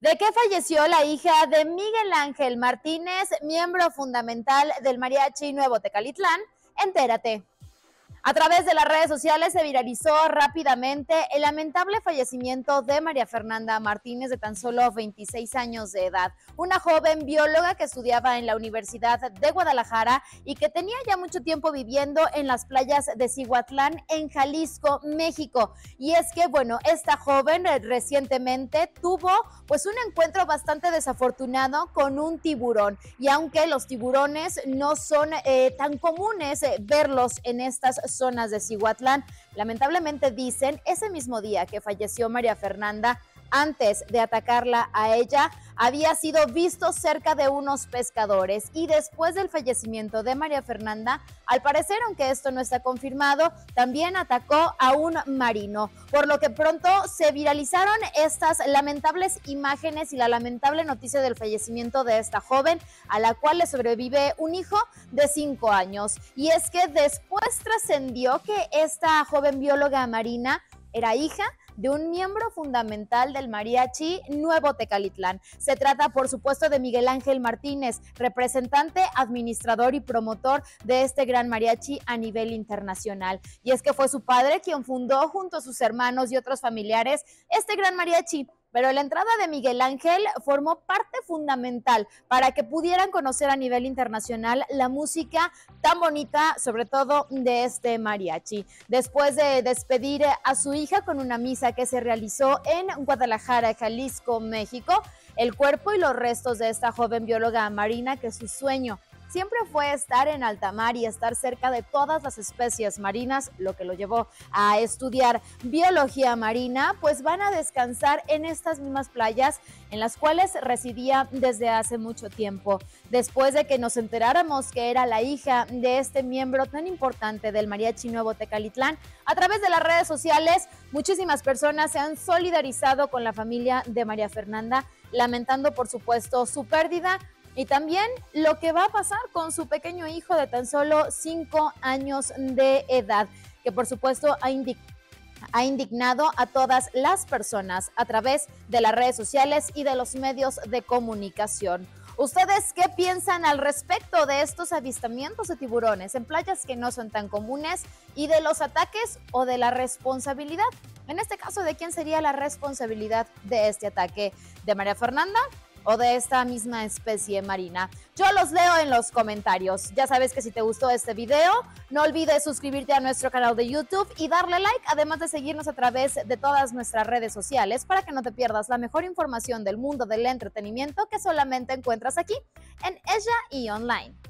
¿De qué falleció la hija de Miguel Ángel Martínez, miembro fundamental del Mariachi Nuevo Tecalitlán? Entérate. A través de las redes sociales se viralizó rápidamente el lamentable fallecimiento de María Fernanda Martínez, de tan solo 26 años de edad, una joven bióloga que estudiaba en la Universidad de Guadalajara y que tenía ya mucho tiempo viviendo en las playas de Cihuatlán, en Jalisco, México. Y es que, bueno, esta joven recientemente tuvo pues un encuentro bastante desafortunado con un tiburón. Y aunque los tiburones no son tan comunes verlos en estas zonas de Cihuatlán, lamentablemente dicen, ese mismo día que falleció María Fernanda, antes de atacarla a ella, había sido visto cerca de unos pescadores. Y después del fallecimiento de María Fernanda, al parecer, aunque esto no está confirmado, también atacó a un marino, por lo que pronto se viralizaron estas lamentables imágenes y la lamentable noticia del fallecimiento de esta joven, a la cual le sobrevive un hijo de 5 años. Y es que después trascendió que esta joven bióloga marina era hija de un miembro fundamental del Mariachi Nuevo Tecalitlán. Se trata, por supuesto, de Miguel Ángel Martínez, representante, administrador y promotor de este gran mariachi a nivel internacional. Y es que fue su padre quien fundó, junto a sus hermanos y otros familiares, este gran mariachi. Pero la entrada de Miguel Ángel formó parte fundamental para que pudieran conocer a nivel internacional la música tan bonita, sobre todo de este mariachi. Después de despedir a su hija con una misa que se realizó en Guadalajara, Jalisco, México, el cuerpo y los restos de esta joven bióloga marina, que su sueño siempre fue estar en alta mar y estar cerca de todas las especies marinas, lo que lo llevó a estudiar biología marina, pues van a descansar en estas mismas playas en las cuales residía desde hace mucho tiempo. Después de que nos enteráramos que era la hija de este miembro tan importante del Mariachi Nuevo Tecalitlán, a través de las redes sociales, muchísimas personas se han solidarizado con la familia de María Fernanda, lamentando, por supuesto, su pérdida, y también lo que va a pasar con su pequeño hijo de tan solo 5 años de edad, que por supuesto ha indignado a todas las personas a través de las redes sociales y de los medios de comunicación. ¿Ustedes qué piensan al respecto de estos avistamientos de tiburones en playas que no son tan comunes y de los ataques o de la responsabilidad? En este caso, ¿de quién sería la responsabilidad de este ataque? ¿De María Fernanda o de esta misma especie marina? Yo los leo en los comentarios. Ya sabes que si te gustó este video, no olvides suscribirte a nuestro canal de YouTube y darle like, además de seguirnos a través de todas nuestras redes sociales para que no te pierdas la mejor información del mundo del entretenimiento que solamente encuentras aquí en Ella E Online.